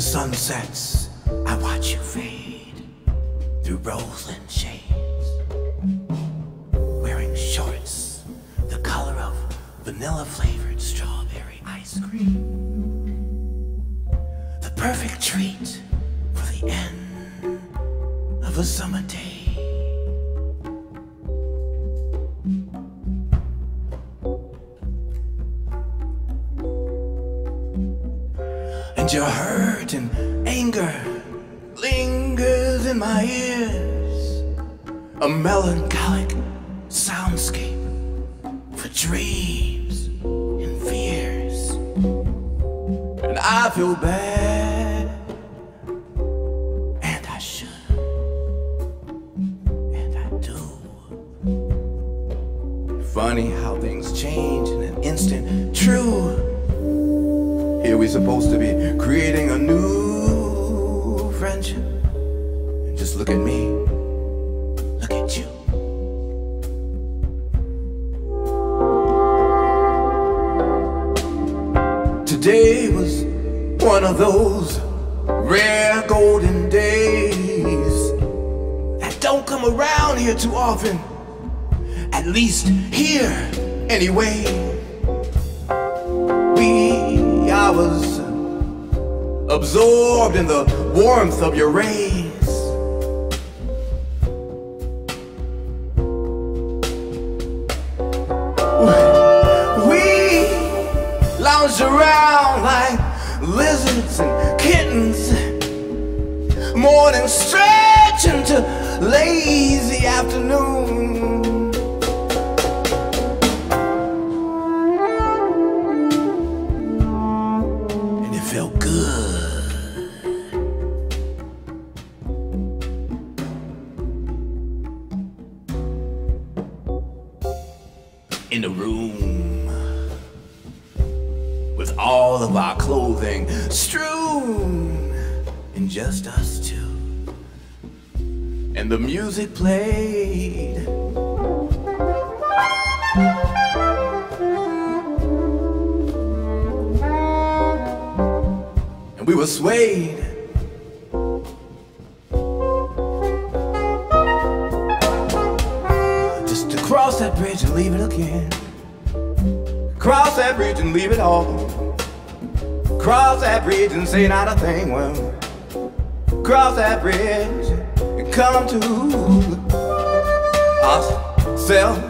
the sun sets, I watch you fade through rolling shades. Wearing shorts the color of vanilla-flavored strawberry ice cream. The perfect treat for the end of a summer day. Your hurt and anger lingers in my ears, a melancholic soundscape for dreams and fears. And I feel bad, and I should, and I do. Funny how things change in an instant, true. Here we're supposed to be creating a new friendship. And just look at me, look at you. Today was one of those rare golden days that don't come around here too often. At least here, anyway. I was absorbed in the warmth of your rays. We lounged around like lizards and kittens, morning stretch into lazy afternoon. In a room with all of our clothing strewn and just us two, and the music played. And we were swayed . Cross that bridge and leave it again. Cross that bridge and leave it all. Cross that bridge and say not a thing. Well, cross that bridge and come to ourselves.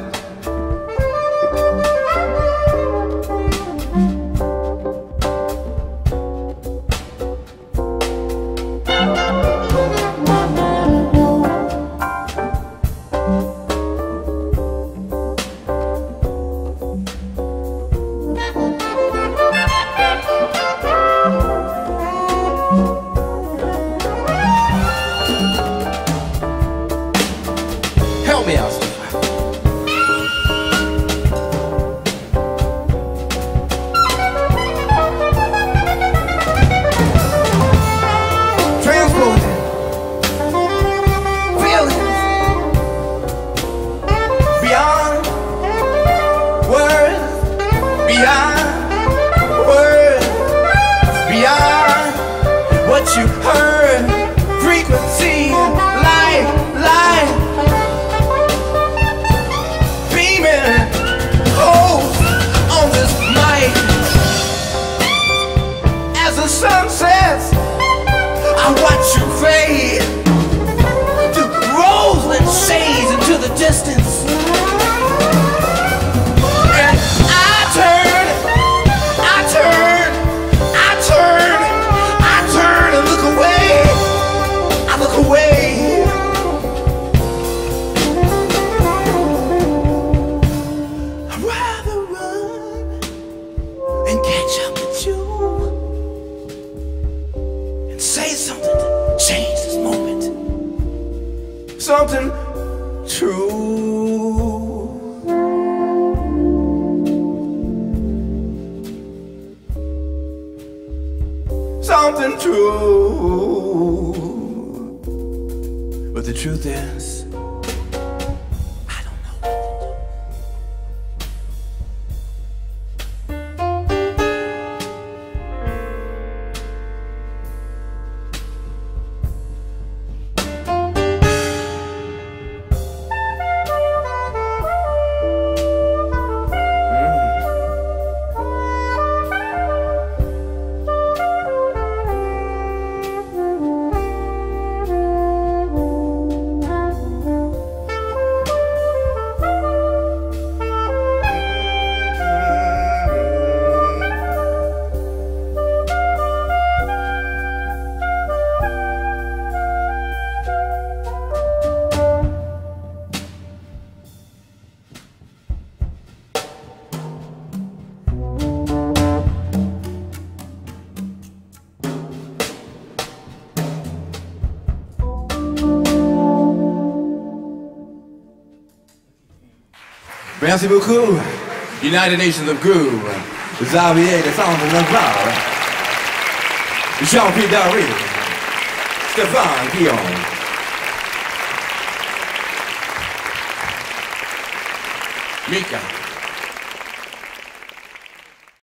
Merci beaucoup. United Nations of Groove. Xavier de Saint-Laurent. Jean-Pierre Daurier. Stéphane Guillaume. Mika.